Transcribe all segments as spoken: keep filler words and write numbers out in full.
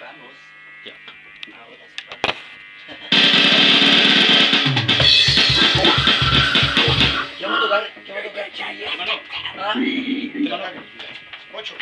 vamos. Ya. Ahora sí vamos. ¿Qué va a tocar? ¿Qué va a tocar? Hermano. Ah, hermano. Ocho.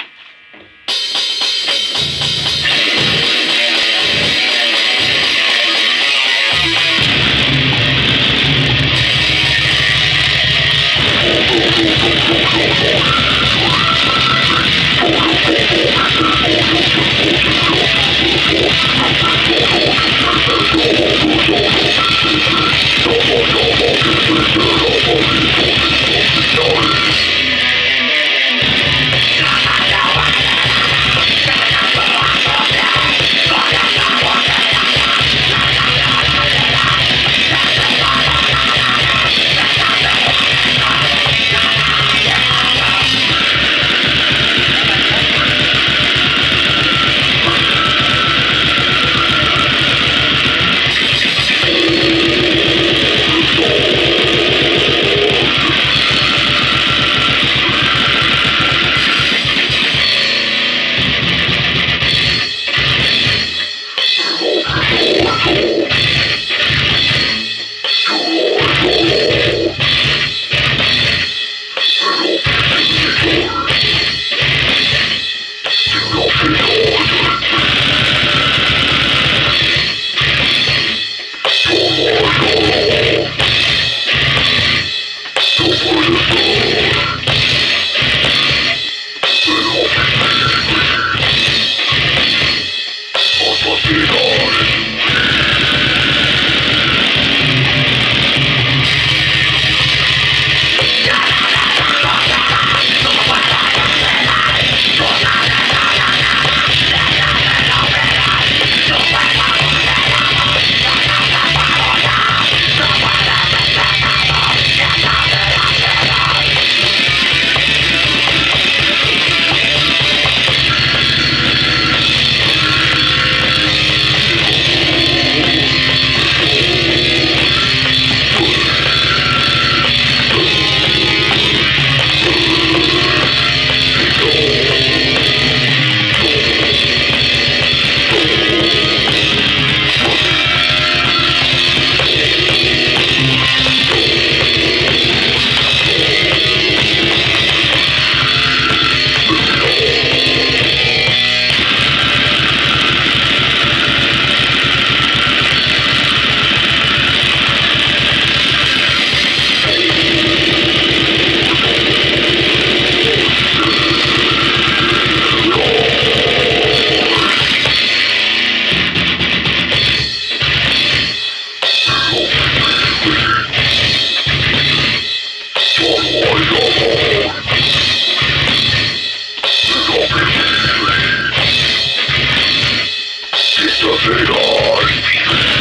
It's a big eye.